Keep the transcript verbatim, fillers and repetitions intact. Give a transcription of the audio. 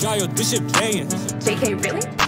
dry or disobeying. J K, really?